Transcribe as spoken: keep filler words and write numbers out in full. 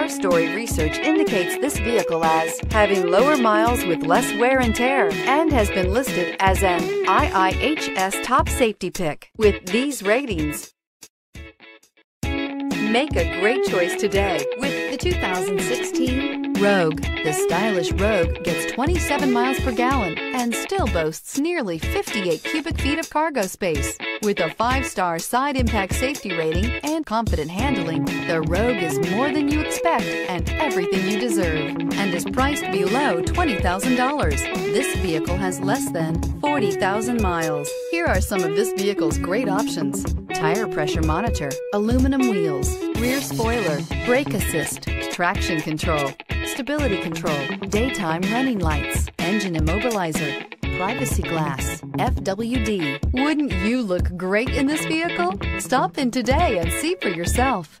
Car Story research indicates this vehicle as having lower miles with less wear and tear and has been listed as an I I H S top safety pick with these ratings. Make a great choice today with the two thousand sixteen Rogue. The stylish Rogue gets twenty-seven miles per gallon and still boasts nearly fifty-eight cubic feet of cargo space. With a five-star side impact safety rating and confident handling, the Rogue is more than you expect and everything you deserve, and is priced below twenty thousand dollars. This vehicle has less than forty thousand miles. Here are some of this vehicle's great options: tire pressure monitor, aluminum wheels, rear spoiler, brake assist, traction control, stability control, daytime running lights, engine immobilizer, privacy glass, F W D. Wouldn't you look great in this vehicle? Stop in today and see for yourself.